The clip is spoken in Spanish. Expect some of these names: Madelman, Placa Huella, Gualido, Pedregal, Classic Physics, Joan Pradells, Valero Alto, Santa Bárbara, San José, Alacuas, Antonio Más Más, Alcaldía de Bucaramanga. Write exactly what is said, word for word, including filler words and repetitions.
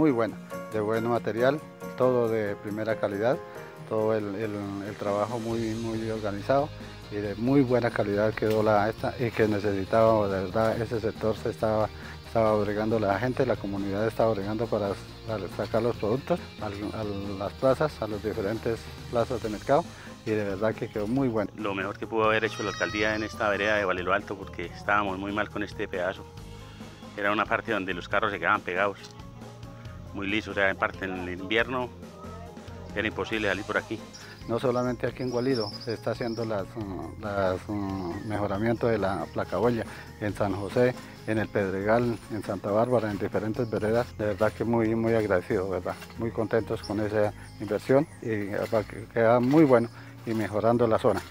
muy buena, de buen material, todo de primera calidad, todo el, el, el trabajo muy, muy organizado y de muy buena calidad quedó la esta y que necesitaba, de verdad, ese sector se estaba, estaba bregando la gente, la comunidad estaba bregando para, para sacar los productos al, a las plazas, a las diferentes plazas de mercado. Y de verdad que quedó muy bueno. Lo mejor que pudo haber hecho la alcaldía en esta vereda de Valero Alto, porque estábamos muy mal con este pedazo. Era una parte donde los carros se quedaban pegados, muy lisos, o sea, en parte en el invierno era imposible salir por aquí. No solamente aquí en Gualido, se está haciendo los mejoramientos de la Placa Huella, en San José, en el Pedregal, en Santa Bárbara, en diferentes veredas. De verdad que muy, muy agradecido, ¿verdad? Muy contentos con esa inversión y queda muy bueno y mejorando la zona.